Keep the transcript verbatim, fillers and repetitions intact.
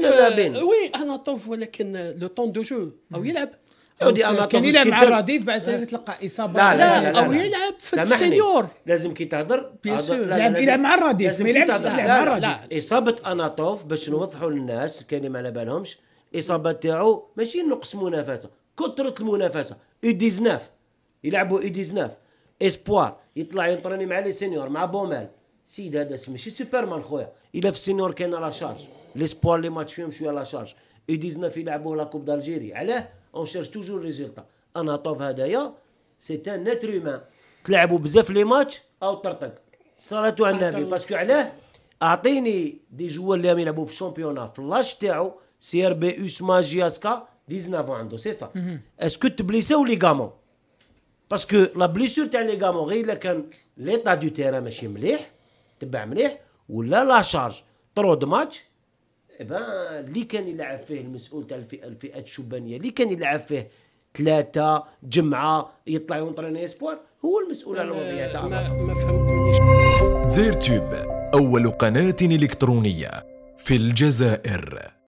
انا وي اناتوف ولكن لو طون دو جو او يلعب يودي اناتوف كان يلعب مع رديف بعد تلقى اصابه لا لا, لا, لا او يلعب في السينيور لازم كي تهضر يلعب يلعب مع الرديف ما يلعبش يلعب مع الرديف. اصابه اناتوف باش نوضحوا للناس الكلمه ما على بالهمش الاصابه تاعو ماشي نقص منافسه كثره المنافسه اي تسعطاش يلعبوا اي تسعطاش اسبوار يطلع ينطرني مع لي سينيور مع بومال سيد هذا ماشي سوبرمان خويا الا في السينيور كاين لا شارج ليسبوار لي ماتش فيهم شويه لا شارج اي تسعطاش يلعبوه لا كوب دالجيري علاه اون شيرش توجور ريزولتا اناتوف هذايا سي ان ناتر هيومان تلعبوا بزاف لي ماتش او طرطق صراتو على النبي باسكو علاه اعطيني دي جوار اللي يلعبوا في الشامبيونا في لاش تاعو سي ار بي يو سما جياسكا تسعطاش عنده سي سا اسكو تبليساو لي غامون باسكو لا بليسور تاع لي غامون غير الا كان ليطا دو تيران ماشي مليح تبع مليح ولا لا شارج طرو د ماتش إبا اللي كان يلعب فيه المسؤول تاع الفئة الفئة الشبانية اللي كان يلعب فيه ثلاثة جمعة يطلع يونطريني اسبوار هو المسؤول على الوضعية تاع ما فهمتونيش. زير تيوب أول قناة إلكترونية في الجزائر.